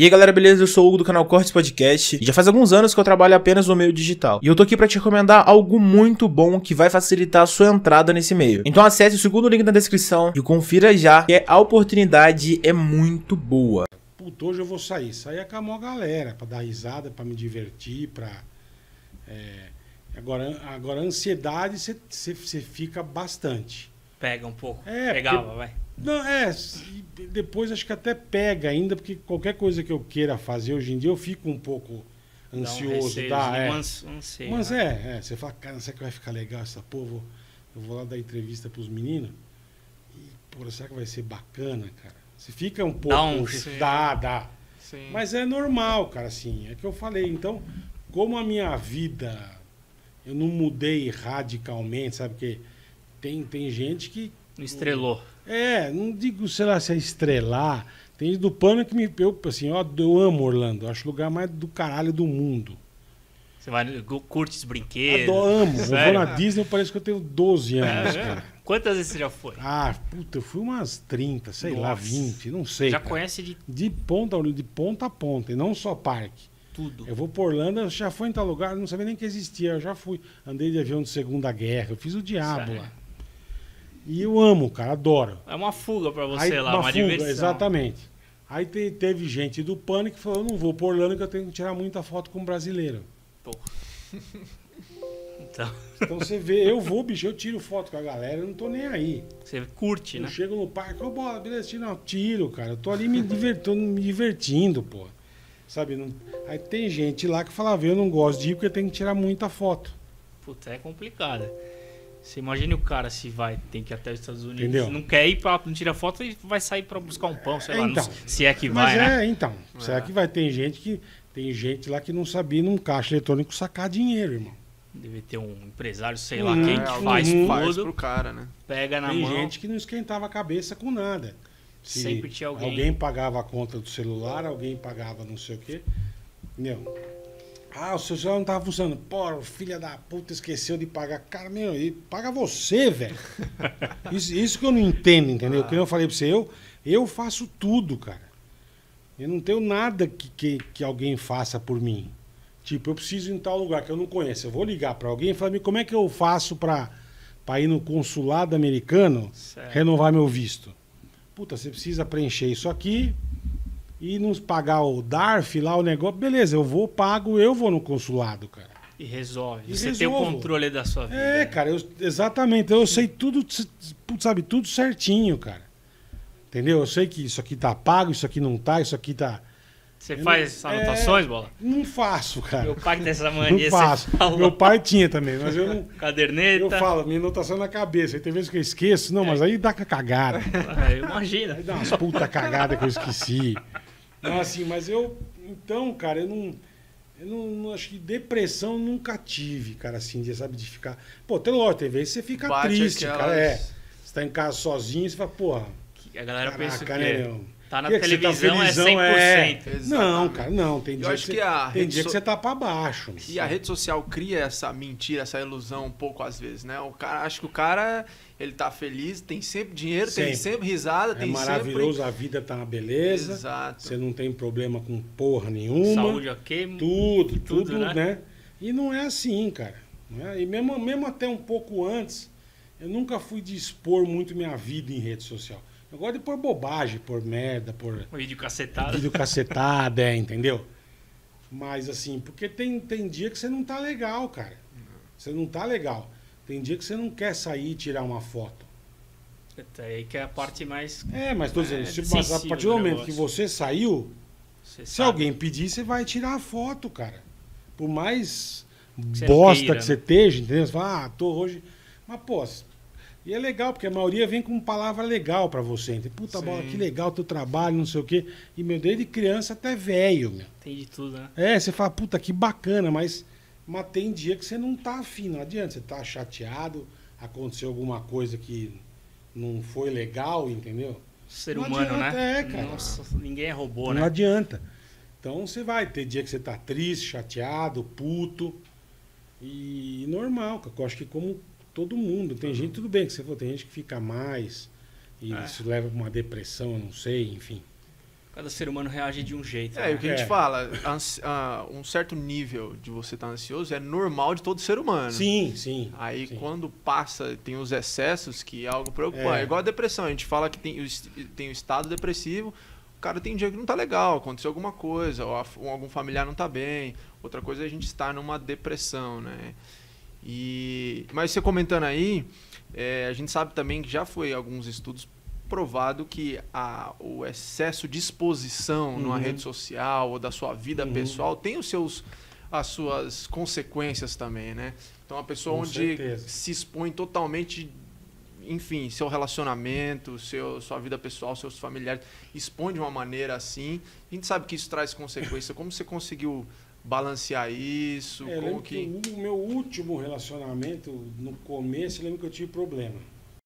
E aí galera, beleza? Eu sou o Hugo do canal Cortes Podcast e já faz alguns anos que eu trabalho apenas no meio digital. E eu tô aqui pra te recomendar algo muito bom que vai facilitar a sua entrada nesse meio. Então acesse o segundo link na descrição e confira já, que a oportunidade é muito boa. Puta, hoje eu vou sair com a maior galera, pra dar risada, pra me divertir, pra... Agora a ansiedade você fica bastante. Pega um pouco, pegava, vai. Não, depois acho que até pega ainda, porque qualquer coisa que eu queira fazer hoje em dia, eu fico um pouco ansioso, tá? Você fala, cara, será que vai ficar legal essa porra? Eu vou lá dar entrevista pros meninos e, porra, será que vai ser bacana, cara? Você fica um pouco... Dá. Mas é normal, cara, assim, é que eu falei. Então, como a minha vida, eu não mudei radicalmente, sabe? Porque tem gente que... Estrelou. Não digo, sei lá, se é estrelar. Tem do pano que me... Eu amo Orlando. Acho o lugar mais do caralho do mundo. Você vai, curte os brinquedos. Amo. Sério? Eu vou na Disney, parece que eu tenho 12 anos, cara. Quantas vezes você já foi? Ah, puta, eu fui umas 30, sei lá, 20, não sei. Já, cara, conhece de ponta a ponta, e não só parque. Tudo. Eu vou por Orlando, eu já fui em tal lugar, não sabia nem que existia, eu já fui. Andei de avião de Segunda Guerra, eu fiz o diabo lá. E eu amo, cara, adoro. É uma fuga pra você lá, uma fuga, diversão. Exatamente. Aí teve gente do Pânico que falou, eu não vou por Orlando que eu tenho que tirar muita foto com um brasileiro. Porra. Então você vê, eu vou, bicho, eu tiro foto com a galera, eu não tô nem aí. Você curte, né? Eu chego no parque, ô bola, beleza, tiro, cara. Eu tô ali me divertindo, pô. Sabe? Não... Aí tem gente lá que fala, eu não gosto de ir porque eu tenho que tirar muita foto. Puta, é complicado. Você imagina o cara se vai, tem que ir até os Estados Unidos, entendeu? Não quer ir, não tira foto e vai sair pra buscar um pão, sei lá, então, não, se é que vai, né? Será que vai? Tem gente lá que não sabia num caixa eletrônico sacar dinheiro, irmão. Deve ter um empresário, sei lá, quem que faz pro cara, né? Pega na mão. Tem gente que não esquentava a cabeça com nada. Sempre tinha alguém. Alguém pagava a conta do celular, alguém pagava não sei o quê. Entendeu? Ah, o seu celular não tava funcionando. Porra, filha da puta, esqueceu de pagar. Cara, meu, ele paga você, velho. Isso que eu não entendo, entendeu? Que eu falei pra você, eu faço tudo, cara. Eu não tenho nada que alguém faça por mim. Tipo, eu preciso ir em tal lugar que eu não conheço. Eu vou ligar pra alguém e falar, como é que eu faço pra ir no consulado americano renovar meu visto? Puta, você precisa preencher isso aqui e nos pagar o DARF lá, o negócio. Beleza, eu vou no consulado, cara. E resolve. Você tem o controle da sua vida. É, cara, exatamente. Eu sei tudo, sabe, tudo certinho, cara. Entendeu? Eu sei que isso aqui tá pago, isso aqui não tá, isso aqui tá... Você faz anotações, Bola? Não faço, cara. Meu pai tem essa mania. Não faço. Meu pai tinha também, mas eu não... Caderneta. Eu falo, minha anotação na cabeça. Aí tem vezes que eu esqueço. Não, mas aí dá cagada. Imagina. Aí dá umas puta cagada que eu esqueci. Não, assim, mas eu... Então, cara, eu não acho que depressão nunca tive, cara, assim, sabe, de ficar... Pô, tem lógico, tem vezes que você fica triste, cara, Você tá em casa sozinho, você fala, porra... A galera pensa que... Tá na televisão, tá felizão, é 100%. Não, cara, não. Tem dia que você tá pra baixo. E a rede social cria essa mentira, essa ilusão um pouco às vezes, né? O cara, acho que o cara, ele tá feliz, tem sempre dinheiro, tem sempre risada, tem sempre... É maravilhoso, a vida tá uma beleza. Exato. Você não tem problema com porra nenhuma. Saúde ok. Tudo, né? E não é assim, cara. Não é? E mesmo até um pouco antes, eu nunca fui de expor muito minha vida em rede social. Eu gosto de pôr bobagem, pôr merda, pôr... Vídeo cacetado. Vídeo cacetado, entendeu? Mas assim, porque tem dia que você não tá legal, cara. Você não tá legal. Tem dia que você não quer sair e tirar uma foto. Até aí que é a parte mais... mas tô dizendo, mas a partir do momento que você saiu, se alguém pedir, você vai tirar a foto, cara. Por mais bosta que você esteja, entendeu? Você fala, tô hoje... Mas, pô... E é legal, porque a maioria vem com palavra legal pra você. Puta, Bola, que legal teu trabalho, não sei o quê. E, meu, desde criança até velho, meu. Tem de tudo, né? Você fala, puta, que bacana, mas tem dia que você não tá afim, não adianta. Você tá chateado, aconteceu alguma coisa que não foi legal, entendeu? Ser não humano, adianta, né? Cara. Nossa, ninguém é robô, né? Não adianta. Então, você vai ter dia que você tá triste, chateado, puto. E normal, eu acho que como... Todo mundo. Tem gente, tudo bem, que você falou, tem gente que fica mais e isso leva pra uma depressão, eu não sei, enfim. Cada ser humano reage de um jeito. É, né? O que a gente fala, um certo nível de você estar ansioso é normal de todo ser humano. Sim, sim. Aí quando passa, tem os excessos, que é algo preocupante. É igual a depressão, a gente fala que tem o estado depressivo, o cara tem um dia que não tá legal, aconteceu alguma coisa, ou algum familiar não tá bem. Outra coisa é a gente estar numa depressão, né? E, mas você comentando aí, a gente sabe também que já foi alguns estudos provado que o excesso de exposição numa rede social ou da sua vida pessoal tem as suas consequências também, né? Então, a pessoa se expõe totalmente, enfim, seu relacionamento, sua vida pessoal, seus familiares, expõe de uma maneira assim. A gente sabe que isso traz consequência. Como você conseguiu balancear isso? Como que... No meu último relacionamento, no começo, eu lembro que eu tive problema.